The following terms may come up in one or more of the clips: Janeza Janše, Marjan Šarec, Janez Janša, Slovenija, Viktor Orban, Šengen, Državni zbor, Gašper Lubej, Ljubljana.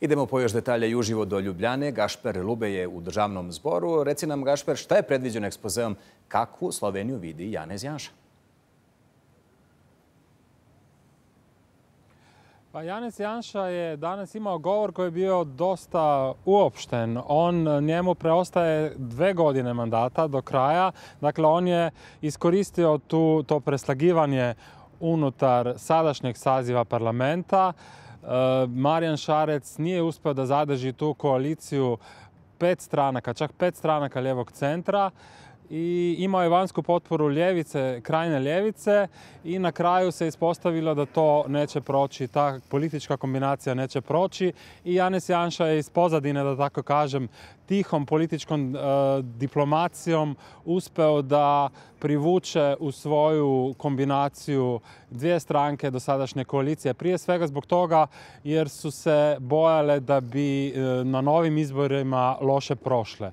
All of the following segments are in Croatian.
Idemo po još detalje i uživo do Ljubljane. Gašper Lubej je u Državnom zboru. Reci nam, Gašper, šta je predviđeno ekspozeom? Kakvu Sloveniju vidi Janez Janša? Janez Janša je danas imao govor koji je bio dosta uopšten. Njemu preostaje 2 godine mandata do kraja. Dakle, on je iskoristio to preslagivanje unutar sadašnjeg saziva parlamenta. Marjan Šarec nije uspio da zadrži tu koaliciju 5 stranaka, čak 5 stranaka ljevog centra. I imao je vanjsku potporu ljevice, krajne ljevice, i na kraju se ispostavilo da to neće proći, ta politička kombinacija neće proći, i Janez Janša je iz pozadine, da tako kažem, tihom političkom diplomacijom uspeo da privuče u svoju kombinaciju 2 stranke dosadašnje koalicije. Prije svega zbog toga jer su se bojale da bi na novim izborima loše prošle.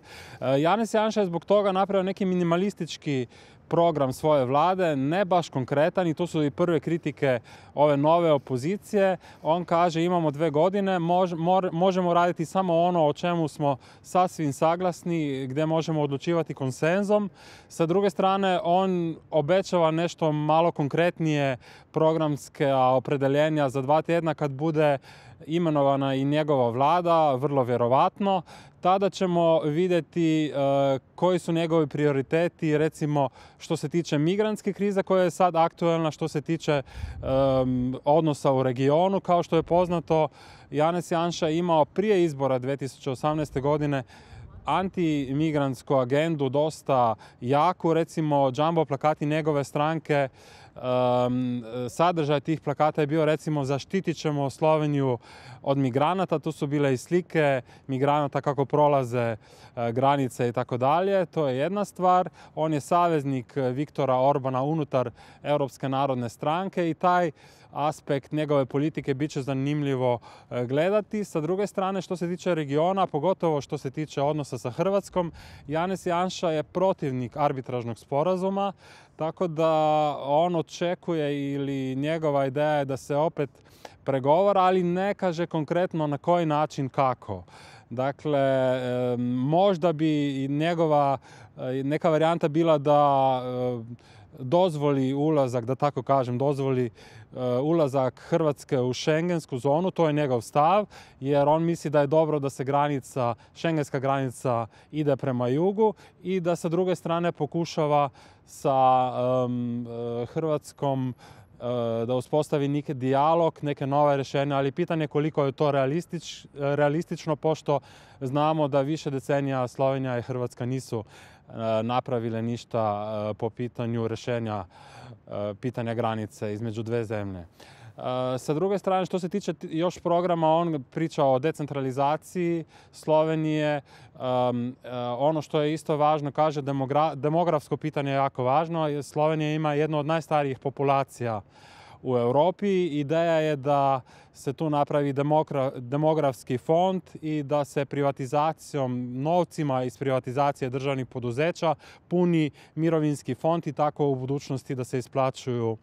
Janez Janša je zbog toga napravio neki minimalistički program svoje vlade, ne baš konkretan, i tu su i prve kritike ove nove opozicije. On kaže: imamo 2 godine, možemo raditi samo ono o čemu smo sasvim saglasni, gdje možemo odlučivati konsenzom. Sa druge strane, on obećava nešto malo konkretnije programske opredeljenja za 2 tjedna kad bude imenovana i njegova vlada, vrlo vjerovatno. Tada ćemo vidjeti koji su njegovi prioriteti, recimo što se tiče migrantske krize koja je sad aktuelna, što se tiče odnosa u regionu. Kao što je poznato, Janez Janša je imao prije izbora 2018. godine antimigrantsku agendu dosta jaku. Recimo, džambo plakati njegove stranke, sadržaj tih plakata je bio, recimo, zaštitit ćemo Sloveniju od migranata. Tu su bile i slike migranata kako prolaze granice i tako dalje. To je jedna stvar. On je saveznik Viktora Orbana unutar Europske narodne stranke i taj aspekt njegove politike bit će zanimljivo gledati. Sa druge strane, što se tiče regiona, pogotovo što se tiče odnosa sa Hrvatskom, Janez Janša je protivnik arbitražnog sporazuma, tako da on očekuje, ili njegova ideja je, da se opet pregovara, ali ne kaže konkretno na koji način, kako. Dakle, možda bi njegova neka varijanta bila da dozvoli ulazak, da tako kažem, dozvoli ulazak Hrvatske u šengensku zonu. To je njegov stav, jer on misli da je dobro da se granica, šengenska granica, ide prema jugu i da sa druge strane pokušava sa Hrvatskom da uspostavi neki dijalog, neke nove rješenja, ali pitanje je koliko je to realistično, pošto znamo da više decenija Slovenija i Hrvatska nisu napravile ništa po pitanju rješenja pitanja granice između 2 zemlje. Sa druge strane, što se tiče još programa, on priča o decentralizaciji Slovenije. Ono što je isto važno, kaže, demografsko pitanje je jako važno. Slovenija ima jednu od najstarijih populacija u Europi. Ideja je da se tu napravi demografski fond i da se privatizacijom, novcima iz privatizacije državnih poduzeća, puni mirovinski fond i tako u budućnosti da se isplaćuju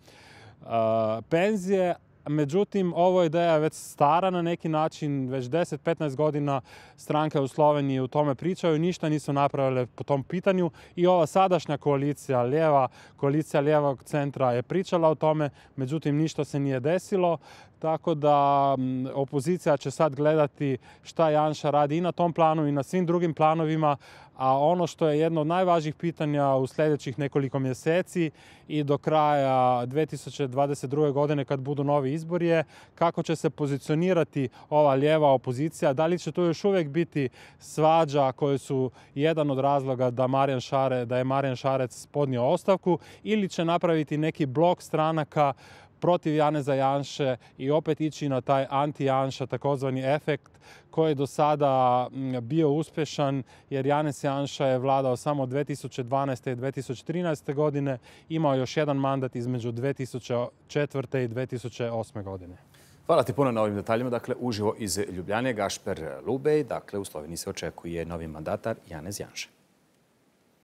penzije. Međutim, ovo ideja je već stara na neki način, već 10-15 godina stranke u Sloveniji u tome pričaju, ništa nisu napravile po tom pitanju, i ova sadašnja koalicija, lijeva, koalicija lijevog centra, je pričala o tome, međutim ništa se nije desilo, tako da opozicija će sad gledati šta Janša radi i na tom planu i na svim drugim planovima, a ono što je jedno od najvažnijih pitanja u sljedećih nekoliko mjeseci i do kraja 2022. godine kad budu novi izbori je kako će se pozicionirati ova lijeva opozicija. Da li će to još uvijek biti svađa koje su jedan od razloga da je Marjan Šarec podnio ostavku, ili će napraviti neki blok stranaka protiv Janeza Janše i opet ići na taj anti-Janša, takozvani efekt, koji je do sada bio uspješan, jer Janez Janša je vladao samo 2012. i 2013. godine, imao još 1 mandat između 2004. i 2008. godine. Hvala ti puno na ovim detaljima. Dakle, uživo iz Ljubljane, Gašper Lubej. Dakle, u Sloveniji se očekuje novi mandatar Janez Janša.